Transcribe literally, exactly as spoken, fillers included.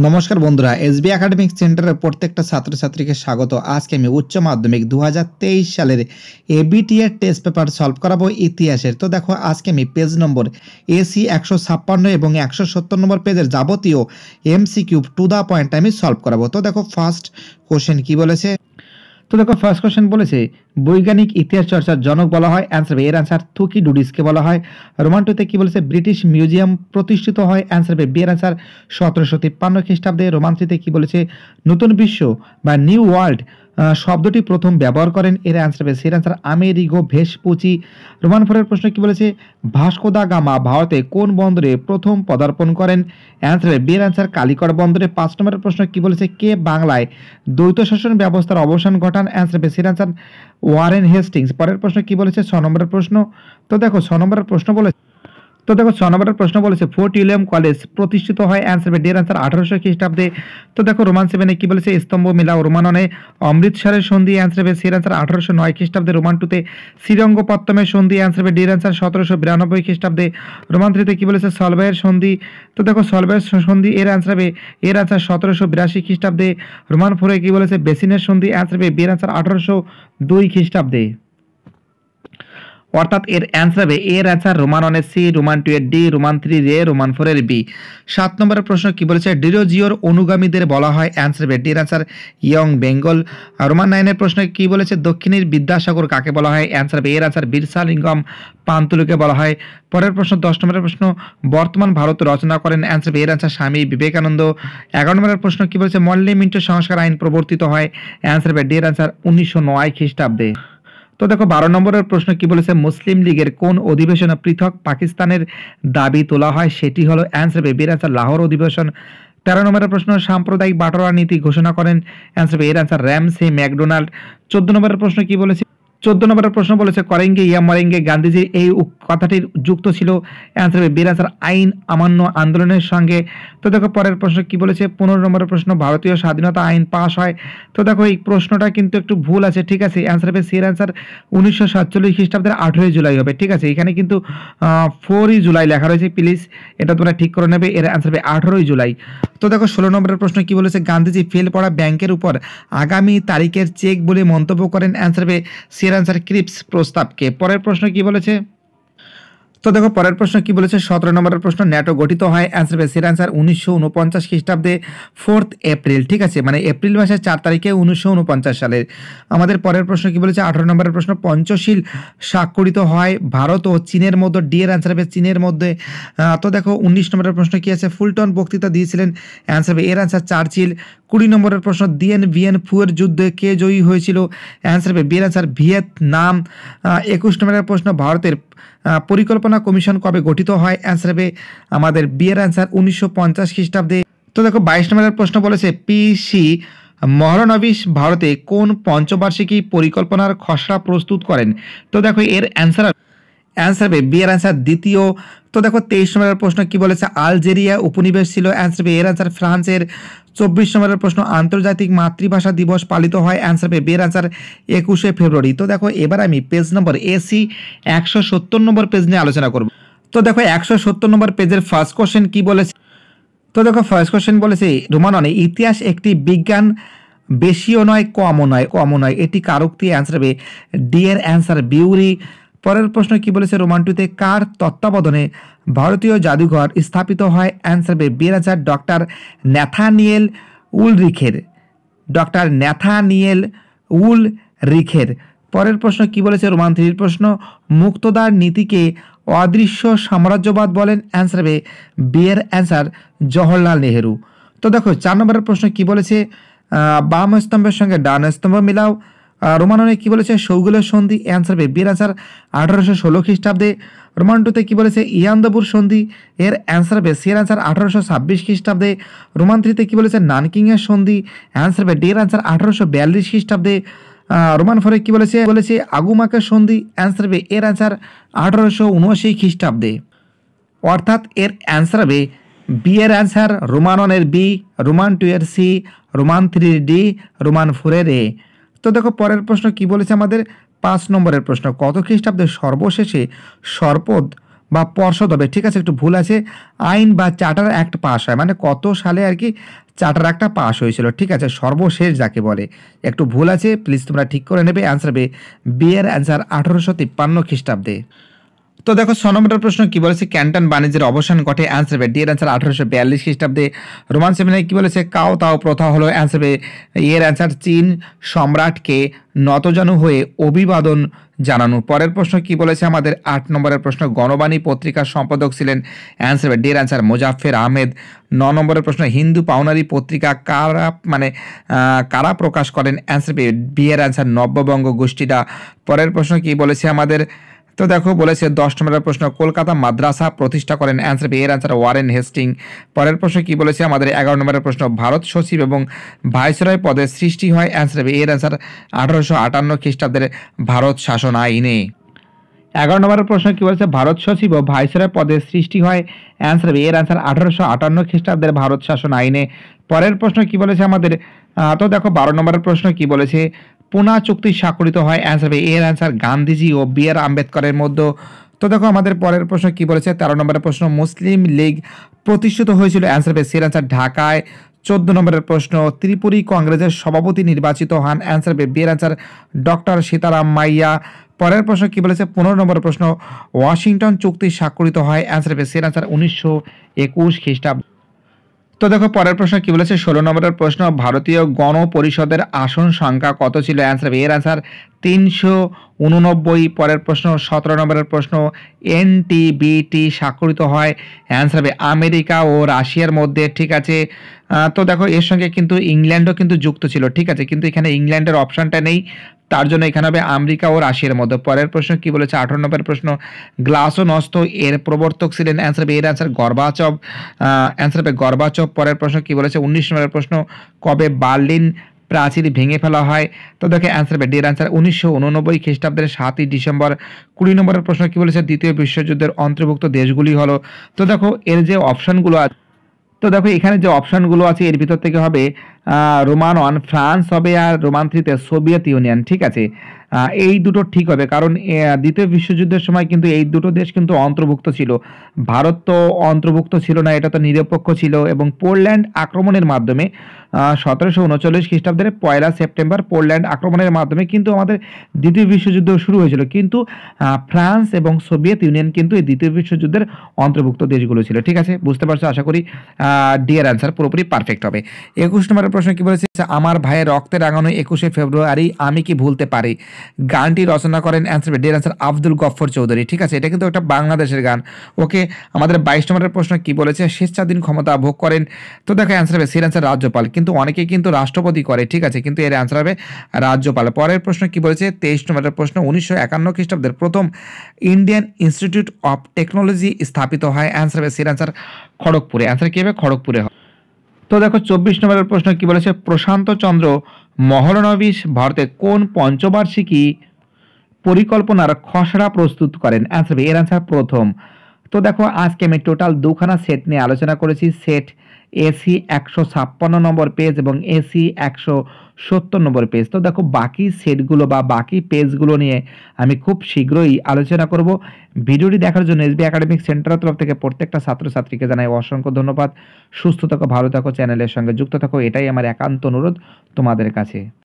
नमस्कार बंधुरा S B academic centre प्रत्येक छात्र छात्री के स्वागत। आज के उच्च माध्यमिक दो हज़ार तेईस साल एबीटीए टेस्ट पेपर सल्व कराबो इतिहास। तो देखो आज के पेज नम्बर एसी एकशो छप्पन और एकशो सत्तर नम्बर पेजर जाबतियों एमसीक्यू टू द पॉइंट आमी सल्व कराबो। तो देखो फार्स्ट क्वेश्चन की बोले से, तो देखो फर्स्ट क्वेश्चन बोले से वैज्ञानिक इतिहास चर्चार जनक बला है, आंसर बे एर आंसर थुकी डुडिस के बला है। रोमान टूते कि बोले से ब्रिटिश म्यूजियम प्रतिष्ठित है, आंसर बे बी एर आंसर सत्रशो तिप्पान्न ख्रीस्टाब्दे। रोमान थ्रीते कि बोले से नूतन विश्व बा निउ वर्ल्ड शब्दटी प्रथम व्यवहार करें, एर आंसर पे C answer Amerigo Vespucci. Roman four प्रश्न कि बोले भास्को दा गामा भारते कोन बंदरे प्रथम पदार्पण करें, आंसर बी एर आंसर कालिकट बंदरे। पाँच नम्बर प्रश्न कि बोले के बांगलाय द्वैत शासन व्यवस्थार अवसान घटान, आंसर पे सी आंसर वारेन हेस्टिंग्स। पर प्रश्न कि बोले छ नम्बर प्रश्न, तो देखो छ नम्बर प्रश्न बोले, तो देखो छ नम्बर प्रश्न बोले फोर्ट विलियम कॉलेज प्रतिष्ठित है, आंसर बे डेढ़ आंसर अठारोशो ख्रीस्टाब्दे। तो देखो रोमान सेवेने कि बोले स्तम्भ मिलाओ रोमानने अमृतसर सन्धि, आंसर बे सी आंसर अठारोशो नय ख्रीस्टाब्दे। रोमान टूते श्रीरंगपत्तम सन्धि, आंसर बे डेढ़ आंसर सत्रशो बिरानब्बे ख्रीस्टाब्दे। रोमान थ्रीते कि बोले सलवायर सन्धि, तो देखो सलवायर सन्धि एर आंसर बे एर आंसर सत्रशो बिराशी ख्रीस्टाब्दे। रोमान फोरे कि बोले बेसिनेर सन्धि, आंसर बे बी आंसर अठारोशो दुई ख्रीस्टाब्दे। अर्थात एर आंसर है एर answer Roman one C, Roman two एर D, Roman three A, Roman four एर बी। सात नम्बर प्रश्न कि बोले डिरोजियोर अनुगामीदेर बला है, आंसर बे D answer young Bengal. Roman nine प्रश्न कि बोले दक्षिणेर विद्यासागर काके बला है, आंसर बे एर आंसर वीरसालिंगम पान्तुलुके बला है। परेर प्रश्न दस नम्बर प्रश्न बर्तमान भारत रचना करें, आंसर बे एर आंसर स्वामी विवेकानंद। एगारो नम्बर प्रश्न कि बोले मल्ले मिंटो संस्कार आईन प्रवर्तित है, आंसर बे डी आंसर उन्नीसशो नय ख्रीस्टाब्दे। तो देखो बारो नम्बर प्रश्न कि बोले मुस्लिम लीगर कौन अधिवेशन पृथक पाकिस्तान दाबी तोला है, सेटी हलो आंसर बे एर आंसर लाहौर अधिवेशन। तेरह नम्बर प्रश्न साम्प्रदायिक बाटोरा नीति घोषणा करें, आंसर बे एर आंसर रैमसे मैकडोनाल्ड। चौदह नम्बर प्रश्न कि बोले चौदह नम्बर प्रश्न बोले करेंगे या मरेंगे गांधीजी এই কথাটির যুক্ত ছিল, आंसर बे एर आंसर আইন অমান্য আন্দোলনের সঙ্গে। তো দেখো পরের প্রশ্ন কি বলেছে পনেরো নম্বর প্রশ্ন ভারতীয় স্বাধীনতা আইন পাস হয়। তো দেখো এই প্রশ্নটা কিন্তু একটু ভুল আছে, ঠিক আছে, आंसर बे एर आंसर উনিশশো সাতচল্লিশ খ্রিস্টাব্দের আঠারোই জুলাই হবে, ঠিক আছে, এখানে কিন্তু চারই জুলাই লেখা রয়েছে, প্লিজ এটা তোমরা ঠিক করে নেবে, এর आंसर बे আঠারোই জুলাই। তো দেখো ষোলো নম্বর প্রশ্ন কি বলেছে গান্ধীজি ফেল পড়া ব্যাংকের উপর আগামী তারিখের চেক বলে মন্তব্য করেন, आंसर बे आंसर क्रिप्स प्रस्ताव के। पर प्रश्न की बोले छे? तो देखो पर प्रश्न कि बोले सत्रह नम्बर प्रश्न नैटो गठित है, आंसर बे सी आंसर उन्नीसशो ऊनपचास ख्रीस्टाब्दे फोर्थ एप्रिल, ठीक है, मैं एप्रिल मास चार तारीखे उन्नीसशो ऊनपचास साले। हमारे पर प्रश्न कि बोले अठारह नम्बर प्रश्न पंचशील स्वाक्षरित है भारत और चीनर मध्य, डी एर आंसर बे चीनर मध्य। तो देखो उन्नीस नम्बर प्रश्न कि आछे फुलटन बक्तृता दिए, आंसर बे एर आंसर चार्चिल। बीस नम्बर प्रश्न दिएन भियन फुएर युद्धे के जयी होयेछिलो, आंसर बे बी आंसर भियेतनाम। इक्कीस नम्बर प्रश्न भारतेर परिकल्पना कमिशन कब गठित है, आंसर बे हमारे बी एर आंसर उन्नीसशो पंचाश ख्रीस्टाब्दे। तो देखो बाईस नम्बर प्रश्न बोले पीसी महालानोबिस भारते कौन पंचवार्षिकी परिकल्पनार खसड़ा प्रस्तुत करें, तो देखो एर आंसर आंसर बे बी एर आंसर द्वितीय। तो देखो तेईस नम्बर प्रश्न कि बोले आलजेरिया उपनिवेश छिलो, आंसर बे एर आंसर फ्रांसर। चौबीस नम्बर प्रश्न आंतर्जातिक मातृभाषा दिवस पालित है, आंसर बे बी एर आंसर एकुशे फेब्रुआरी। तो देखो एबार आमी पेज नम्बर एसी एकशो सत्तर नम्बर पेज निये आलोचना करब। तो देखो एकशो सत्तर नम्बर पेजर फार्स्ट क्वेश्चन कि बोले, तो देखो फार्स्ट क्वेश्चन बोले रोमानने इतिहास एकटी विज्ञान बेशिओ नय कमओ नय कमओ नय एटी कारोक्ति, आंसर बे डी एर आंसर बिउरी। पर प्रश्न कि बोले रोमान टूते कार तत्वावधाने भारतीय जादुघर स्थापित है, आंसर बे बी आंसर डॉक्टर नैथानिएल उलरिखेर, डॉक्टर नैथानिएल उलरिखेर। पर प्रश्न कि बोले रोमान थ्री प्रश्न मुक्तदार नीति के अदृश्य साम्राज्यवाद बोलें, आंसर बे बी एर आंसर जवाहरलाल नेहरू। तो देखो चार नम्बर प्रश्न कि बोले बाम स्तम्भर संगे डान स्तम्भ मिलाओ, रोमान वन कि सौगुलेर सन्धि, आंसर बे बी आंसर अठारोशो षोलो ख्रीस्टाब्दे। रोमान टूते कि बोले इयांदबुर सन्धि, एर आंसर बे सी आंसर अठारोशो छब्बीस ख्रीस्टाब्दे। रोमान थ्रीते कि बोले नानकिंग सन्धि, आंसर बे डी आंसर अठारोशो बयाल्लिस ख्रीस्टाब्दे। रोमान फोरे कि बोले आगुमाके सन्धि, आंसर बे एर आंसर अठारोशो उनाशी ख्रीस्टाब्दे। अर्थात एर आंसर बे बी एर आंसर रोमान वन एर बी, रोमान टू एर सी, रोमान थ्री एर डी, रोमान फोर एर ए। तो देखो पर प्रश्न कि बोले पाँच नम्बर प्रश्न कत ख्रीस्टाब्दे सर्वशेषे सर्पद বা পর্ষদ হবে, ঠিক আছে একটু ভুল আছে, আইন বা চার্টার অ্যাক্ট পাস হয়, মানে কত সালে আর কি চার্টার অ্যাক্টটা পাস হয়েছিল, ঠিক আছে সর্বশেষ যাকে বলে, একটু ভুল আছে প্লিজ তোমরা ঠিক করে নেবে। অ্যান্সার হবে বি এর অ্যান্সার আঠারোশো তিপ্পান্ন খ্রিস্টাব্দে। তো দেখো ছ নম্বরের প্রশ্ন কি বলেছে, ক্যান্টন বাণিজ্যের অবসান ঘটে, অ্যান্সার হবে ডি এর অ্যান্সার আঠারোশো বিয়াল্লিশ খ্রিস্টাব্দে। রোমান সেমিনায় কি বলেছে, কাও তাও প্রথা হলো, অ্যান্সার হবে এর অ্যান্সার চীন সম্রাটকে নতজানু হয়ে অভিবাদন জানানো। পরের প্রশ্ন কি বলেছে আমাদের আট নম্বরের প্রশ্ন, গণবাণী পত্রিকার সম্পাদক ছিলেন, অ্যান্সার হবে ডি এর অ্যান্সার মোজাফফর আহমেদ। ন নম্বরের প্রশ্ন, হিন্দু পাওনারি পত্রিকা কারা মানে কারা প্রকাশ করেন, অ্যান্সার হবে বি এর অ্যান্সার নব্যবঙ্গ গোষ্ঠীরা। পরের প্রশ্ন কি বলেছে আমাদের, তো দেখো বলেছে দশ নম্বরের প্রশ্ন, কলকাতা মাদ্রাসা প্রতিষ্ঠা করেন, অ্যান্সার এর অ্যান্সার ওয়ারেন হেস্টিং। পরের প্রশ্ন কি বলেছে আমাদের এগারো নম্বরের প্রশ্ন, ভারত সচিব এবং ভাইসরয় পদে সৃষ্টি হয়, অ্যান্সার এর অ্যান্সার আঠারোশো আটান্ন খ্রিস্টাব্দের ভারত শাসন আইনে। এগারো নম্বরের প্রশ্ন কি বলেছে, ভারত সচিব ও ভাইসরয় পদে সৃষ্টি হয়, অ্যান্সার এর অ্যান্সার আঠারোশো আটান্ন খ্রিস্টাব্দের ভারত শাসন আইনে। পরের প্রশ্ন কি বলেছে আমাদের, তো দেখো বারো নম্বরের প্রশ্ন কি বলেছে, পুনা চুক্তি স্বাক্ষরিত হয়, অ্যান্সার হবে এর অ্যান্সার গান্ধীজি ও বি আর আম্বেদকরের মধ্যে। তো দেখো আমাদের পরের প্রশ্ন কি বলেছে, তেরো নম্বরের প্রশ্ন, মুসলিম লীগ প্রতিষ্ঠিত হয়েছিল, অ্যান্সার হবে সির অ্যান্সার ঢাকায়। চোদ্দ নম্বরের প্রশ্ন, ত্রিপুরি কংগ্রেসের সভাপতি নির্বাচিত হন, অ্যান্সার হবে বি এর অ্যান্সার ডক্টর সীতারাম মাইয়া। পরের প্রশ্ন কি বলেছে, পনেরো নম্বরের প্রশ্ন, ওয়াশিংটন চুক্তি স্বাক্ষরিত হয়, অ্যান্সার হবে সির অ্যান্সার উনিশশো একুশ খ্রিস্টাব্দ। তো দেখো পরের প্রশ্ন কি বলেছে, ষোলো নম্বরের প্রশ্ন, ভারতীয় গণপরিষদের আসন সংখ্যা কত ছিল, অ্যান্সার এর অ্যান্সার তিনশো উননব্বই। পরের প্রশ্ন সতেরো নম্বরের প্রশ্ন, এন টি বি টি স্বাক্ষরিত হয়, অ্যান্সার হবে আমেরিকা ও রাশিয়ার মধ্যে, ঠিক আছে। তো দেখো এর সঙ্গে কিন্তু ইংল্যান্ডও কিন্তু যুক্ত ছিল, ঠিক আছে, কিন্তু এখানে ইংল্যান্ডের অপশানটা নেই, তার জন্য এখানে হবে আমেরিকা ও রাশিয়ার মধ্যে। পরের প্রশ্ন কি বলেছে, আঠারো নম্বরের প্রশ্ন, গ্লাসনস্ত এর প্রবর্তক ছিলেন, অ্যান্সার হবে এর অ্যান্সার গর্বাচভ, অ্যান্সার হবে গর্বাচভ। পরের প্রশ্ন কি বলেছে, উনিশ নম্বরের প্রশ্ন, কবে বার্লিন প্রাচীর ভেঙে ফেলা হয়, তো দেখে অ্যান্সার হবে ডি এর অ্যান্সার উনিশশো উননব্বই খ্রিস্টাব্দের সাতই ডিসেম্বর। কুড়ি নম্বরের প্রশ্ন কি বলেছে, দ্বিতীয় বিশ্বযুদ্ধের অন্তর্ভুক্ত দেশগুলি হলো, তো দেখো এর যে অপশানগুলো আছে, তো দেখো এখানে যে অপশানগুলো আছে এর ভিতর থেকে হবে রোমান ওয়ান ফ্রান্স হবে, আর রোমান থ্রিতে সোভিয়েত ইউনিয়ন, ঠিক আছে এই দুটো ঠিক হবে, কারণ দ্বিতীয় বিশ্বযুদ্ধের সময় কিন্তু এই দুটো দেশ কিন্তু অন্তর্ভুক্ত ছিল, ভারত তো অন্তর্ভুক্ত ছিল না, এটা তো নিরপেক্ষ ছিল। এবং পোল্যান্ড আক্রমণের মাধ্যমে সতেরোশো উনচল্লিশ খ্রিস্টাব্দের পয়লা সেপ্টেম্বর পোল্যান্ড আক্রমণের মাধ্যমে কিন্তু আমাদের দ্বিতীয় বিশ্বযুদ্ধ শুরু হয়েছিল, কিন্তু ফ্রান্স এবং সোভিয়েত ইউনিয়ন কিন্তু এই দ্বিতীয় বিশ্বযুদ্ধের অন্তর্ভুক্ত দেশগুলো ছিল, ঠিক আছে বুঝতে পারছো, আশা করি ডি এর অ্যান্সার পুরোপুরি পারফেক্ট হবে। একুশ নম্বরের প্রশ্ন কি বলেছে, আমার ভাইয়ের রক্তে রাঙানো একুশে ফেব্রুয়ারি আমি কি ভুলতে পারি গানটি রচনা করেন, অ্যান্সার ডি এর অ্যান্সার আব্দুল গফফর চৌধুরী, ঠিক আছে এটা কিন্তু একটা বাংলাদেশের গান। ওকে আমাদের বাইশ নম্বরের প্রশ্ন কি বলেছে, স্বেচ্ছাধীন ক্ষমতা ভোগ করেন, তো দেখো অ্যান্সার হবে সির অ্যান্সার রাজ্যপাল, কিন্তু অনেকে কিন্তু রাষ্ট্রপতি করে, ঠিক আছে কিন্তু এর অ্যান্সার হবে রাজ্যপাল। পরের প্রশ্ন কি বলেছে, তেইশ নম্বরের প্রশ্ন, উনিশশো একান্ন খ্রিস্টাব্দের প্রথম ইন্ডিয়ান ইনস্টিটিউট অফ টেকনোলজি স্থাপিত হয়, অ্যান্সার হবে সির অ্যান্সার খড়গপুরে, অ্যান্সার কী হবে খড়গপুরে হয়। তো দেখো চব্বিশ নম্বরের প্রশ্ন কি বলেছে, প্রশান্ত চন্দ্র মহলানবিস ভারতে কোন পঞ্চবার্ষিকী পরিকল্পনার খসড়া প্রস্তুত করেন, অ্যান্সার হবে এর অ্যান্সার প্রথম। তো দেখো আজকে আমি টোটাল দুখানা সেট নিয়ে আলোচনা করেছি, সেট এসি একশো ছাপ্পান্ন নম্বর পেজ এবং এসি একশো সত্তর নম্বর পেজ। তো দেখো বাকি সেটগুলো বা বাকি পেজগুলো নিয়ে আমি খুব শীঘ্রই আলোচনা করব। ভিডিওটি দেখার জন্য এস বি একাডেমিক সেন্টারের তরফ থেকে প্রত্যেকটা ছাত্রছাত্রীকে জানাই অসংখ্য ধন্যবাদ। সুস্থ থাকো, ভালো থাকো, চ্যানেলের সঙ্গে যুক্ত থাকো, এটাই আমার একান্ত অনুরোধ তোমাদের কাছে।